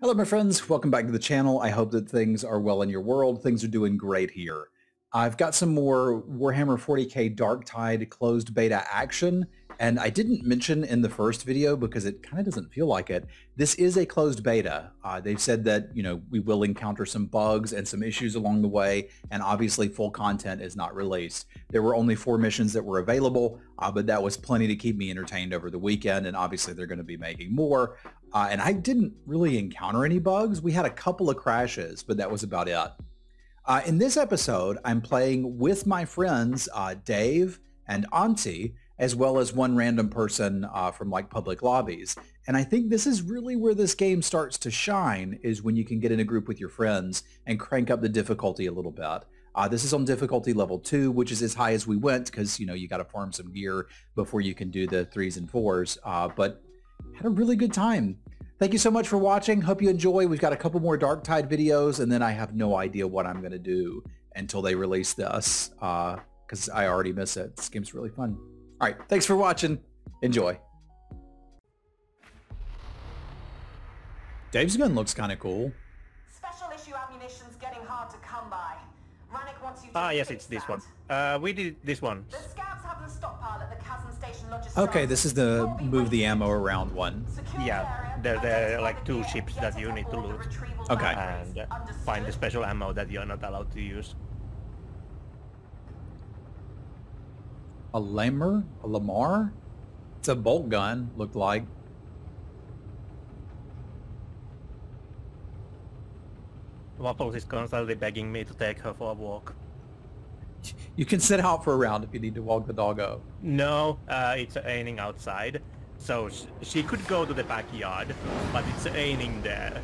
Hello my friends, welcome back to the channel. I hope that things are well in your world. Things are doing great here. I've got some more Warhammer 40k Darktide closed beta action, and I didn't mention in the first video because it kind of doesn't feel like it. This is a closed beta. They've said that, you know, we will encounter some bugs and some issues along the way, and obviously full content is not released. There were only 4 missions that were available, but that was plenty to keep me entertained over the weekend, and obviously they're going to be making more. And I didn't really encounter any bugs. We had a couple of crashes, but that was about it. In this episode, I'm playing with my friends, Dave and Auntie, as well as one random person from like public lobbies. And I think this is really where this game starts to shine, is when you can get in a group with your friends and crank up the difficulty a little bit. This is on difficulty level 2, which is as high as we went because, you know, you got to farm some gear before you can do the 3s and 4s, but had a really good time. Thank you so much for watching. Hope you enjoy. We've got a couple more Darktide videos, and then I have no idea what I'm going to do until they release this, because I already miss it. This game's really fun. All right, thanks for watching. Enjoy. Dave's gun looks kind of cool. Special issue ammunition's getting hard to come by. Rannick wants you to yes, it's this one. We did this one. The scouts have the stockpile at the chasm station lodges. Okay, this is the move the ammo around one. Yeah. There are like 2 ships that you need to loot. Okay. And find the special ammo that you're not allowed to use. A Lamar? A Lamar? It's a bolt gun, looked like. Waffles is constantly begging me to take her for a walk. You can sit out for a round if you need to walk the doggo. No, it's aining outside. So she could go to the backyard, but it's aining there.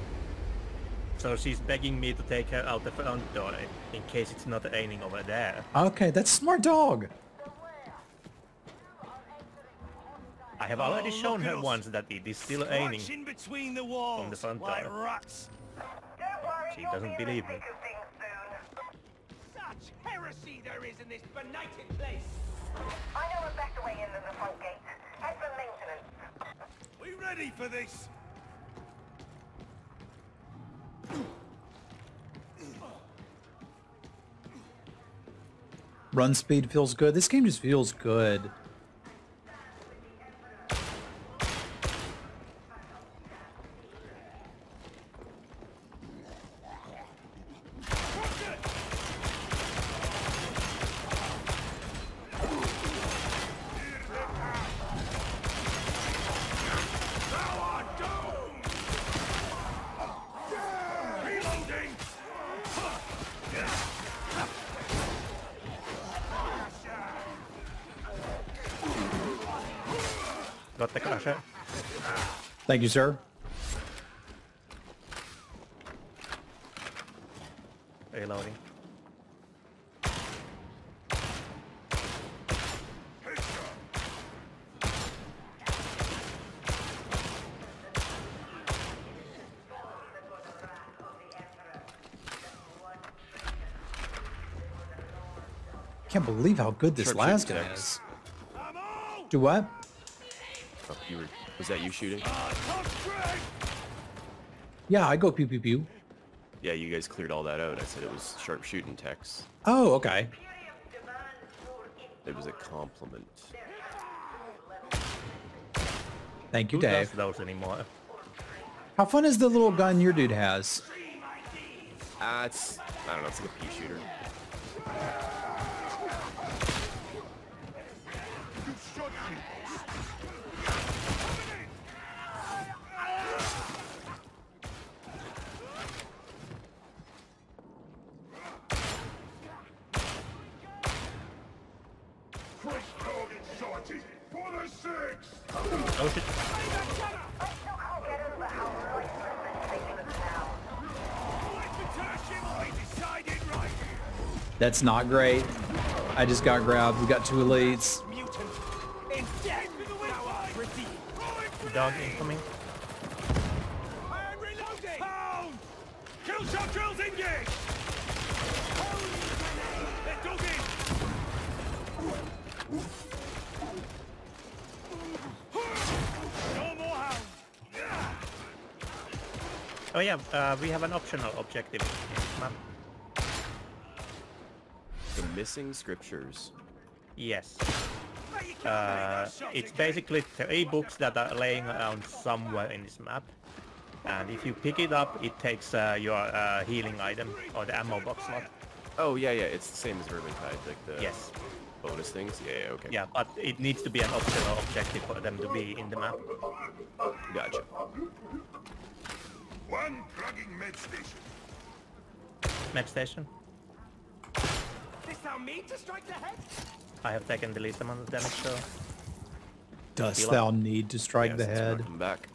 So she's begging me to take her out the front door in case it's not aining over there. Okay, that's a smart dog. I have already shown her once that it is still aining from the front door. Rats. She doesn't believe me. Such heresy there is in this benighted place. I know a better way in than the front gate. Head for maintenance. We ready for this? Run speed feels good. This game just feels good. The crusher. Thank you, sir. Reloading. Can't believe how good this last guy is. Do what? Oh, was that you shooting? Yeah, I go pew pew pew. Yeah, you guys cleared all that out. I said it was sharp shooting techs. Oh, okay. It was a compliment. Thank you, Dave. Who does those anymore? How fun is the little gun your dude has? I don't know, it's like a pea shooter. Oh shit. That's not great. I just got grabbed. We got 2 elites. Dog incoming. I am reloading. Pound. Kill shot drills engaged. Let's dog in. Oh yeah, we have an optional objective. Map. The missing scriptures. Yes. It's basically 3 books that are laying around somewhere in this map. And if you pick it up, it takes your healing item or the ammo box slot. Oh yeah, yeah, it's the same as Vermintide, like the yes. bonus things. Yeah, okay. Yeah, but it needs to be an optional objective for them to be in the map. Gotcha. One plugging med station. Med station. This sound mean to strike the head? I have taken the least amount of damage, so. Dost thou need to strike the head? I'm back.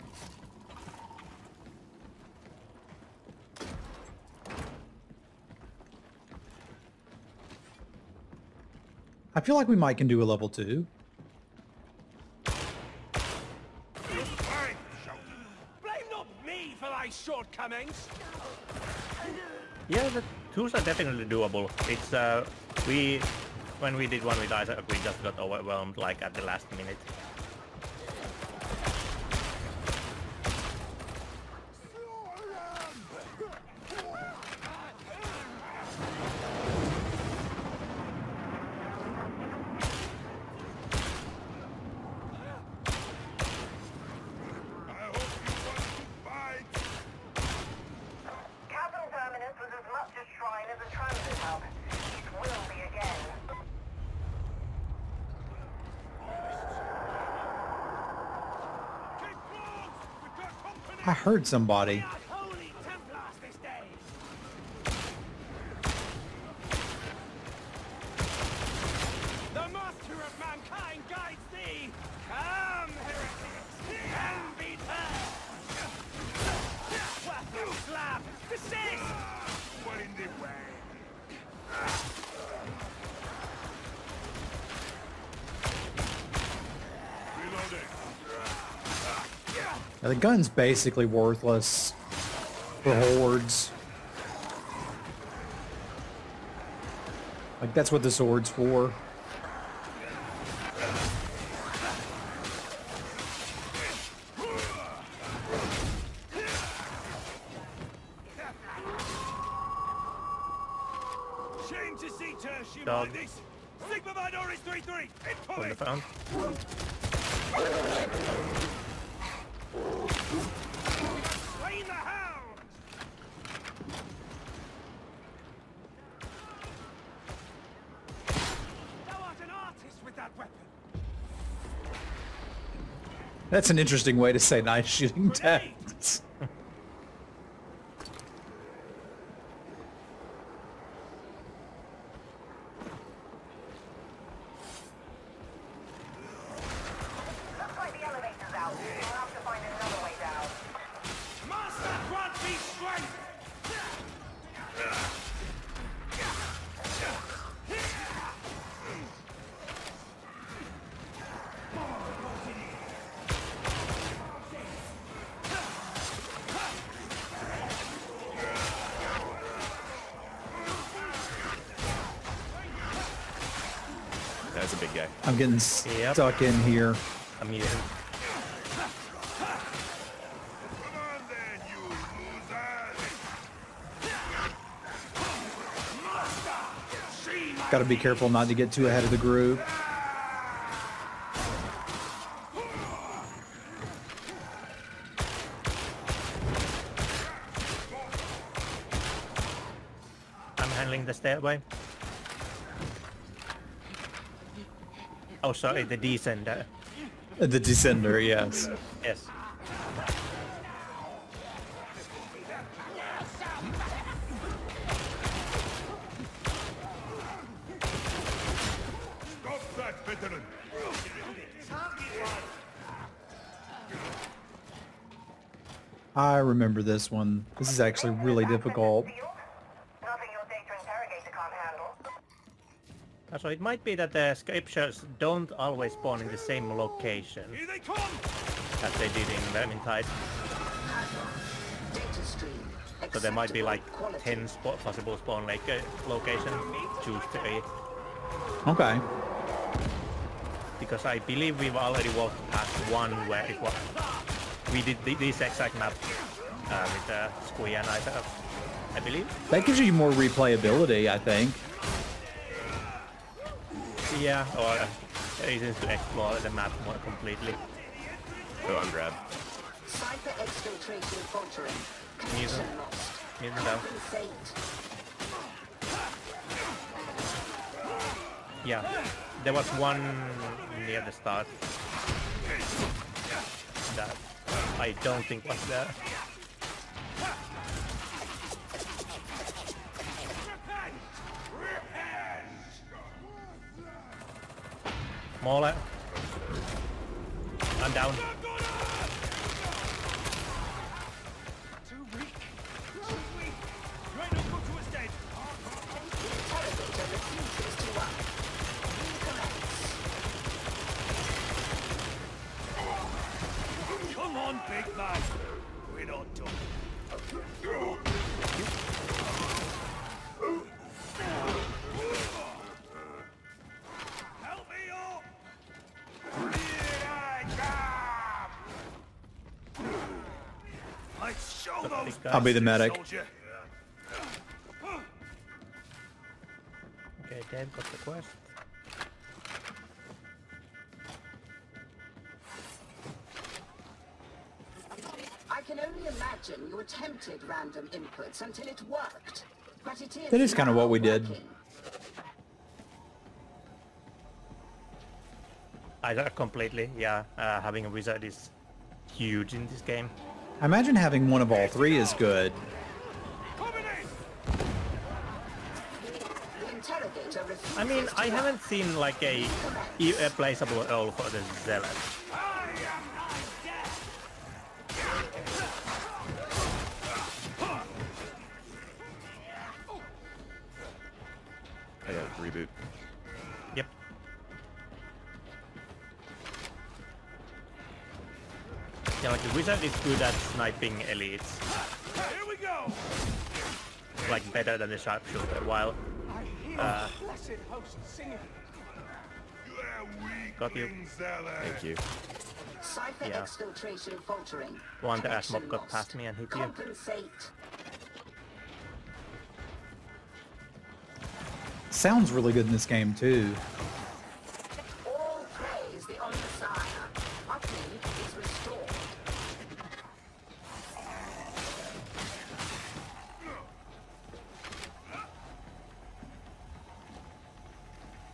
I feel like we might can do a level 2. Blame not me for thy shortcomings. Yeah, the 2s are definitely doable. It's when we did one with Isaac, we just got overwhelmed like at the last minute. I heard somebody. The gun's basically worthless for hordes. Like, that's what the sword's for. Dog. On the phone. That's an interesting way to say nice shooting tactics. That's a big guy. I'm getting stuck in here. I'm using. Gotta be careful not to get too ahead of the group. I'm handling the stairway. Oh, sorry, the descender. The descender, yes. Yes. Stop that veteran. I remember this one. This is actually really difficult. So it might be that the scriptures don't always spawn in the same location that they did in Vermintide. So there might be like 10 possible spawn locations. Choose 3. Okay. Because I believe we've already walked past one where it was. We did this exact map with the Squeon knife up, I believe. That gives you more replayability, I think. Yeah, or reasons to explore the map more completely. Go on, grab. Cypher exfiltration filtering. Connection lost. Yeah, there was one near the start that I don't think was there. Mauler. I'm down. Come on, big man. We're not done. I'll be the medic. Okay, Dan got the quest. I can only imagine you attempted random inputs until it worked, but it is. That is kind of what we did. I completely, yeah. Having a wizard is huge in this game. I imagine having one of all three is good. I mean, I haven't seen like a placeable role for the zealot. I got a reboot. Yep. Yeah, like the wizard is good at sniping elites. Here we go. Like better than the sharpshooter, while blessed host singing. Got you. Thank you. Cypher exfiltration faltering. One the ash mob got past me and hit you. Sounds really good in this game too.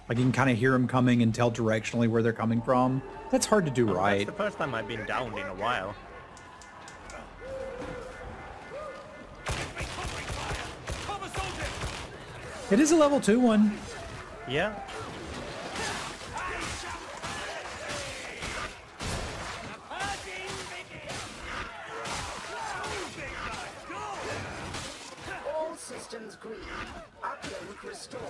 Like, you can kind of hear them coming and tell directionally where they're coming from. That's hard to do right. That's the first time I've been downed in a while. It is a level 2 one. Yeah. All systems green. Uplink restored.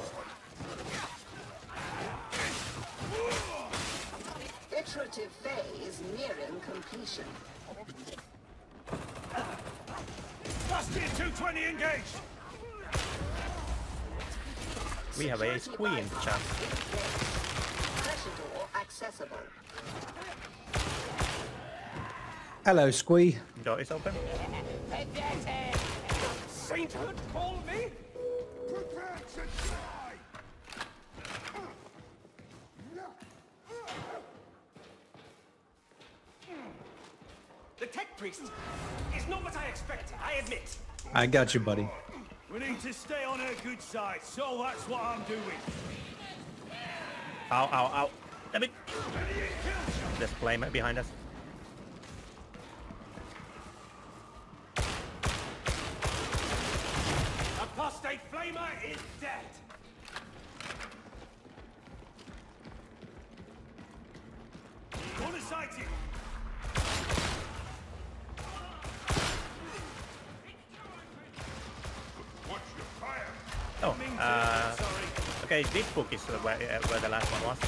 Iterative phase nearing completion. Busted 220 engaged. We have a squee in the chat. Pressure door accessible. Hello, squee. Door is open. Sainthood call me. Prepare to die. The tech priest is not what I expected, I admit. I got you, buddy. We need to stay on her good side, so that's what I'm doing. Ow, ow, ow. Damn it. There's flame behind us. Apostate flamer is dead. Corner sighting. Oh, okay, this book is where the last one was.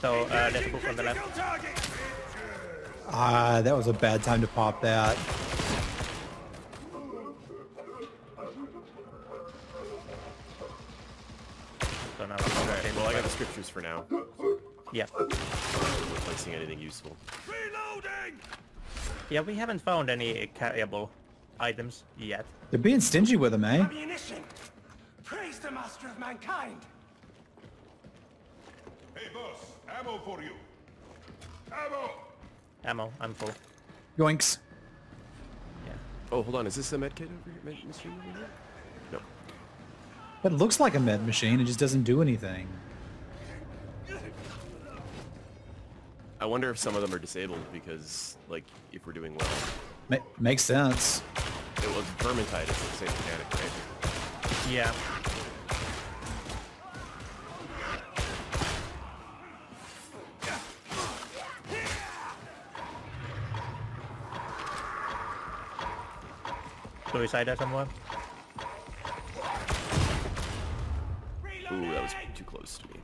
So, there's a book on the left. Ah, that was a bad time to pop that. So now Okay, well, I got the scriptures for now. Yeah. Replacing anything useful. Reloading! Yeah, we haven't found any carryable items yet. They're being stingy with them, eh? Ammunition! Praise the master of mankind! Hey, boss! Ammo for you! Ammo! Ammo, I'm full. Yoinks. Yeah. Oh, hold on, is this a medkit over here? Med machine over here? No. It looks like a med machine, it just doesn't do anything. I wonder if some of them are disabled because, like, if we're doing well. Makes sense. It was Vermintide, it's the same mechanic, right? Yeah. Suicide somewhere? Ooh, that was too close to me.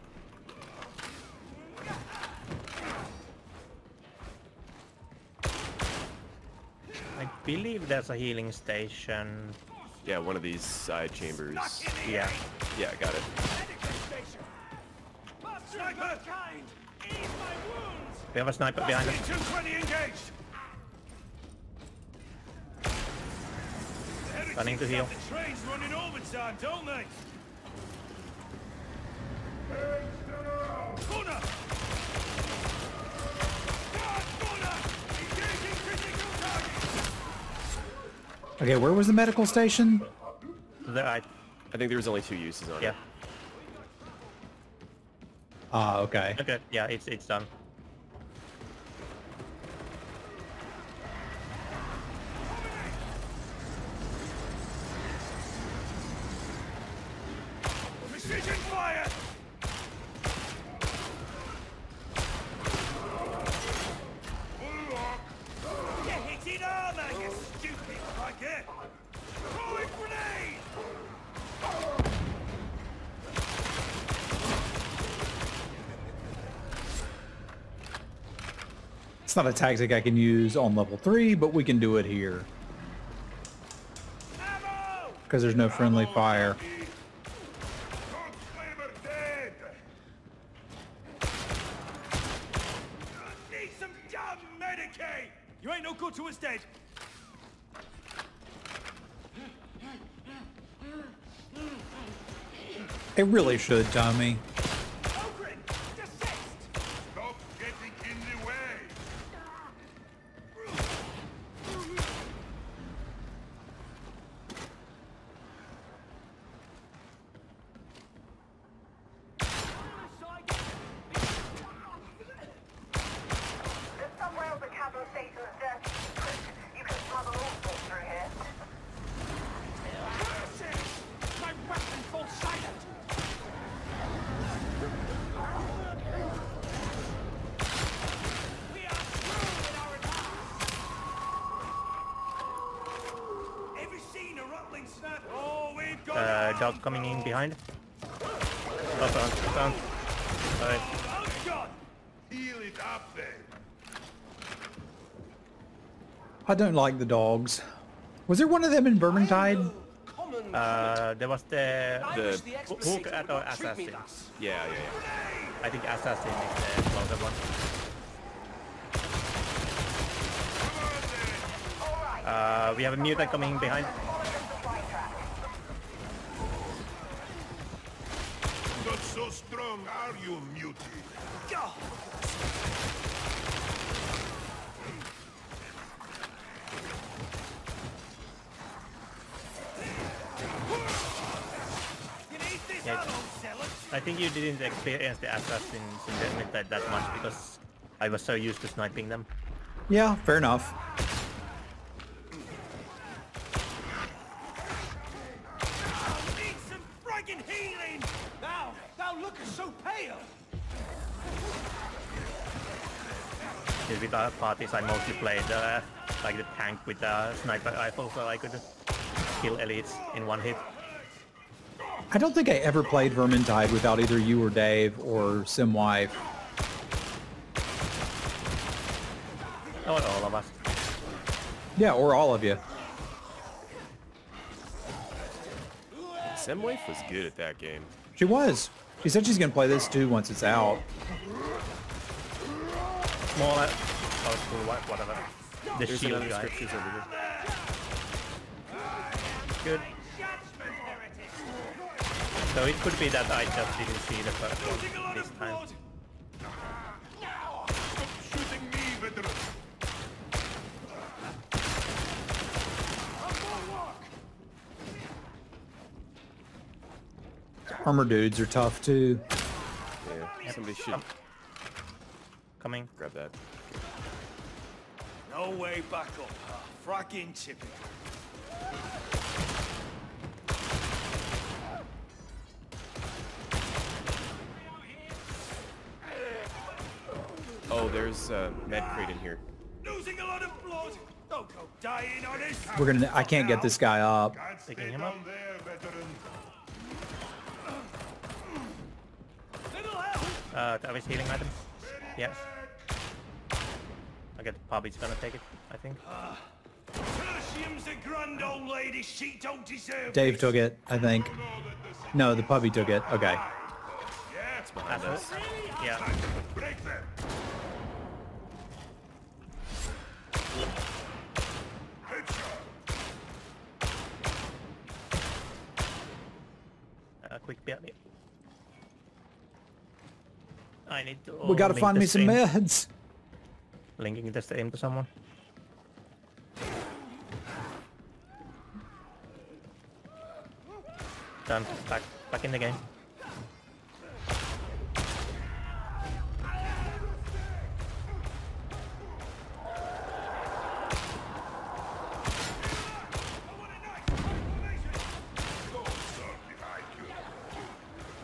I believe there's a healing station. Yeah, one of these side chambers. Yeah. Yeah, got it. Sniper! We have a sniper behind us. Running to heal. The train's running overtime, don't they? Gunner! Gunner! Engaging critical target! Okay, where was the medical station? There, I think there was only two uses on it. Yeah. Ah, okay. Okay, yeah, it's done. It's not a tactic I can use on level 3, but we can do it here. Because there's no friendly fire. Need some damn Medicaid! You ain't no good to us dead! It really should, Tommy. Dog coming in behind. Oh, found. Alright. I don't like the dogs. Was there one of them in Vermintide? There was the hook at our assassin. Yeah. I think assassin is the closer one. We have a mutant coming in behind. How strong are you, mutant? Yeah, I think you didn't experience the assassins in Vermintide that much because I was so used to sniping them. Yeah, fair enough. With other parties, I mostly played like the tank with the sniper rifle, so I could kill elites in one hit. I don't think I ever played Vermintide without either you or Dave or Simwife. Or all of us. Yeah, or all of you. Simwife was good at that game. She was. She said she's gonna play this too once it's out. More like, oh, cool, like whatever. The There's shield guy. Over here. Good. So it could be that I just didn't see the first one this time. Armor dudes are tough too. Yeah, yep. Somebody should. Coming. Grab that. No way back up. Fracking chippy. Oh, there's a med crate in here. Losing a lot of blood. Don't go dying on this. We're gonna. I can't get this guy up. Picking him up. That was healing item. Yeah. I get the pub, he's gonna take it, I think. Dave took it, I think. No, the puppy took it. Okay. That's behind us. Yeah. Quick bit. I need to. We gotta find me some meds. Linking the stream to someone. Done. Back in the game.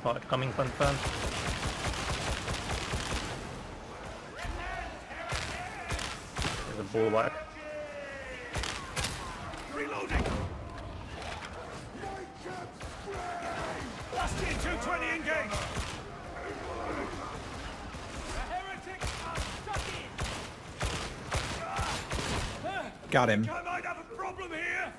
Oh, coming confirmed. Full back. Reloading. Last year 220 engaged. Got him. I might have a problem here.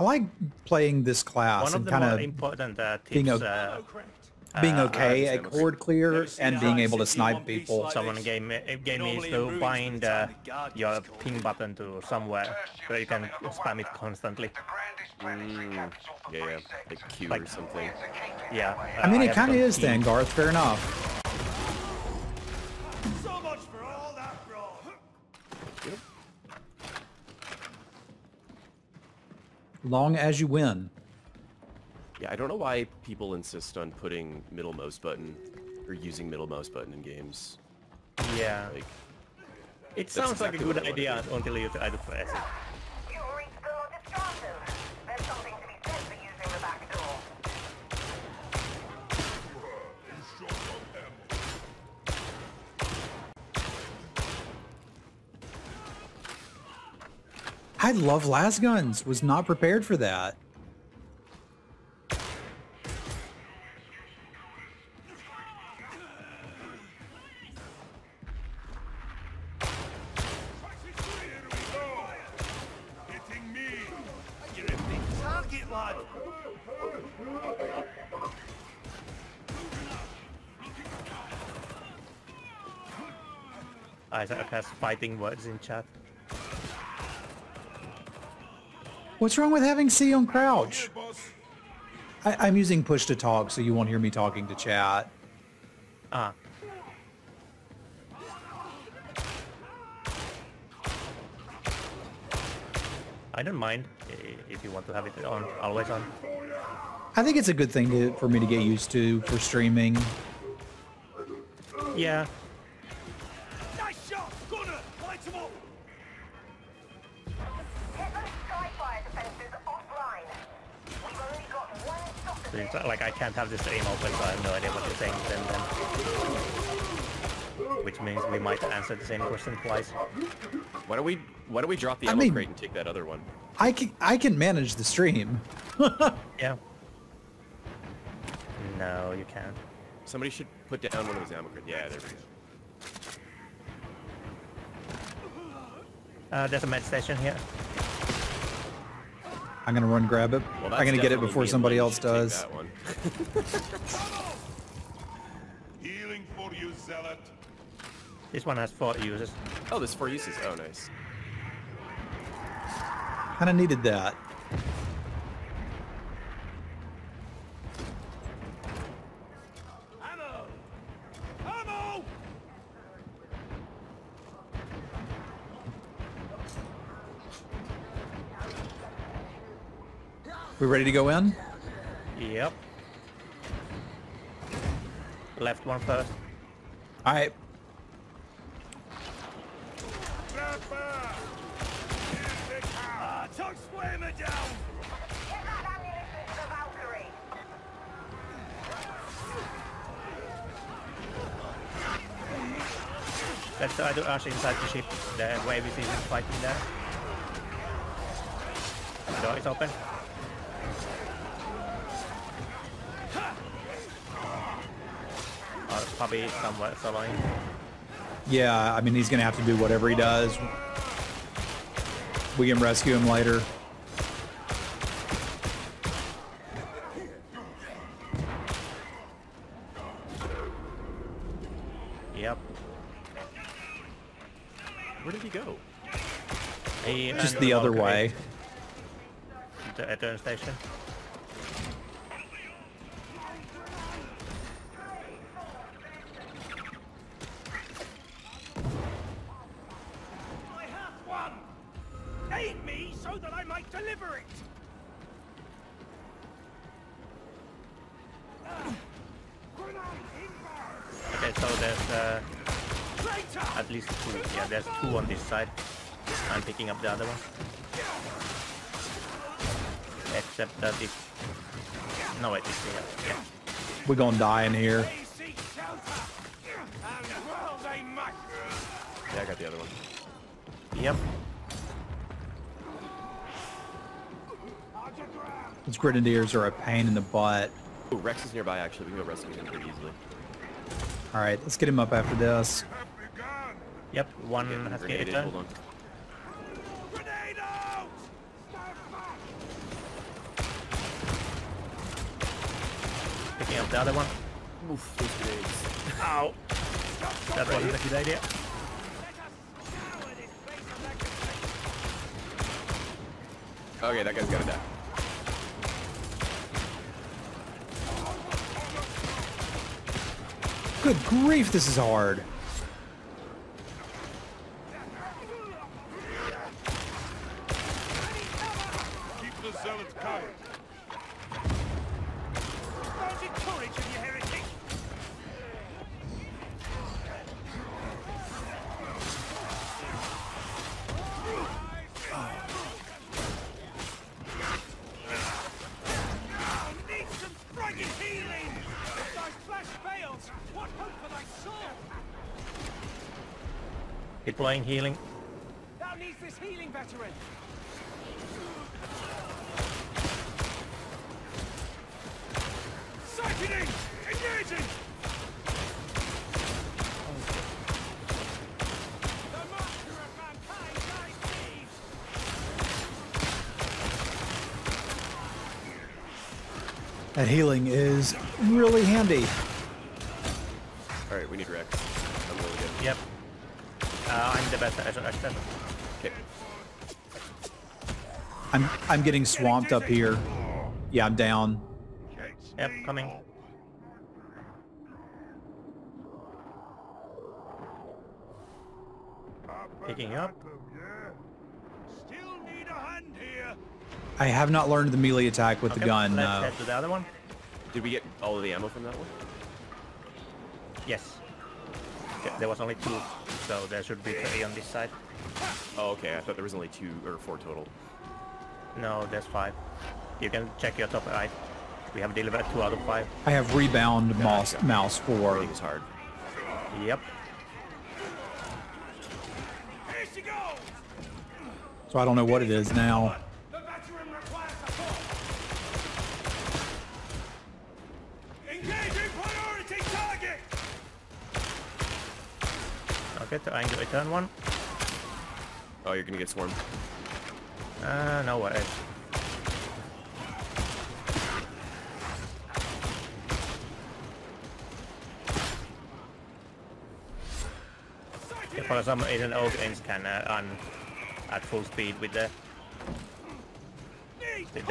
I like playing this class and kind of important, being okay at cord clear and being able to snipe people. Like someone gave me is to bind your ping button to somewhere where you can spam it constantly. Yeah, like Q or something. Yeah. I mean, it kind of is then, Garth. Fair enough. So much for all that, bro. Yep. Long as you win. Yeah, I don't know why people insist on putting middle mouse button or using middle mouse button in games. Yeah. Like, it sounds exactly like a good idea until you try to press it. You reached the longest crossroad. There's something to be said for using the back door. I love las guns. Was not prepared for that. Isaac has fighting words in chat. What's wrong with having C on crouch? I'm using push to talk, so you won't hear me talking to chat. Ah. I don't mind if you want to have it on, always on. I think it's a good thing for me to get used to for streaming. Yeah. Like, I can't have the stream open, so I have no idea what you're saying then. Which means we might answer the same question twice. Why don't we drop the ammo crate and take that other one? I can manage the stream. Yeah. No, you can't. Somebody should put down one of those ammo. Yeah, there we go. There's a med station here. I'm gonna run grab it. Well, I'm gonna get it before somebody else does. That one. Healing for you, zealot. This one has 4 uses. Oh, there's 4 uses. Oh, nice. Kinda needed that. Ammo! We ready to go in? Yep. Left one first. All right. Let's try to rush inside the ship. The wave is even fighting there. The door is open. Oh, probably somewhere soloing. Yeah, I mean, he's gonna have to do whatever he does. We can rescue him later. Yep. Where did he go? He just the other way. At the station. Okay, so there's at least 2. Yeah, there's 2 on this side. I'm picking up the other one. Except that it's... No, wait, it's here. Yeah. We're gonna die in here. Yeah, I got the other one. Yep. These grenadiers are a pain in the butt. Ooh, Rex is nearby, actually. We can go rescue him pretty easily. All right, let's get him up after this. Yep, one has to get it done. Picking up the other one. Oof, those grenades. Ow! That wasn't a good idea. Okay, that guy's gotta die. Good grief, this is hard. Keep the zealots covered. Don't encourage him, you heretic. Need some friggin' healing. Thy flesh fails. What hope for thy soul? Deploying healing. Thou needs this healing, veteran. Siphoning! Engaging! The master of mankind lies deep. That healing is really handy. Alright, we need Rex. I'm really good. Yep. I'm the best at Rex. Okay. I'm getting swamped up here. Yeah, I'm down. Yep, coming. Picking up. Still need a hand here. I have not learned the melee attack with the gun. Let's head to the other one. Did we get all of the ammo from that one? Yes. Okay, there was only 2, so there should be 3 on this side. Oh, okay. I thought there was only 2 or 4 total. No, there's 5. You can check your top right. We have delivered 2 out of 5. I have rebound mouse 4. Everything is hard. Yep. So I don't know what it is now. The Okay, I can return one. Oh, you're gonna get swarmed. No way. For some reason, Ogreens can run at full speed with the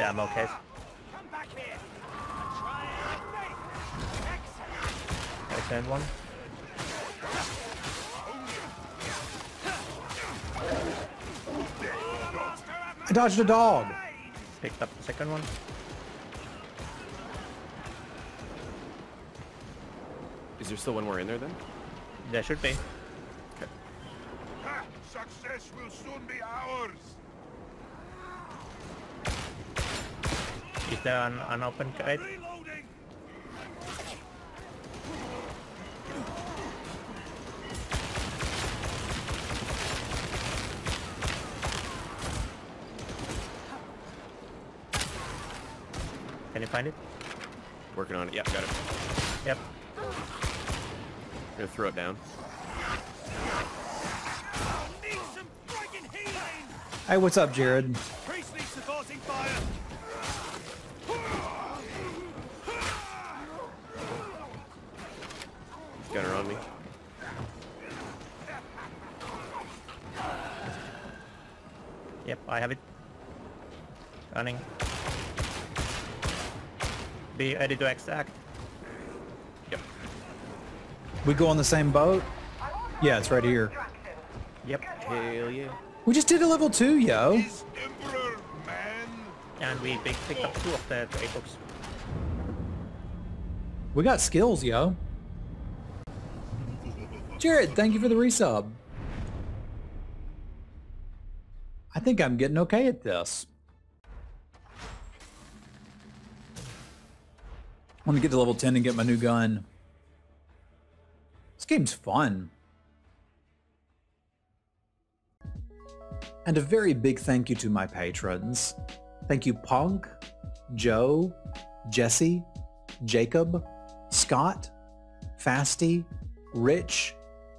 ammo case. I sent one. I dodged a dog. Picked up the second one. Is there still one more in there then? There should be. Success will soon be ours. Is there an open crate? Reloading. Can you find it? Working on it. Yep, got it. Yep. I'm gonna throw it down. Hey, what's up, Jared? Priestley supporting fire. Got her on me. Yep, I have it. Running. Be ready to extract. Yep. We go on the same boat? Yeah, it's right here. Yep. Hell yeah. We just did a level 2, yo. Emperor, man. And we picked up 2 of the books. We got skills, yo. Jared, thank you for the resub. I think I'm getting okay at this. I'm gonna get to level 10 and get my new gun. This game's fun. And a very big thank you to my patrons. Thank you Punk, Joe, Jesse, Jacob, Scott, Fasty, Rich,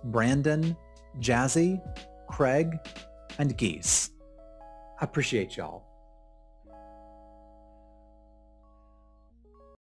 Brandon, Jazzy, Craig, and Geese. I appreciate y'all.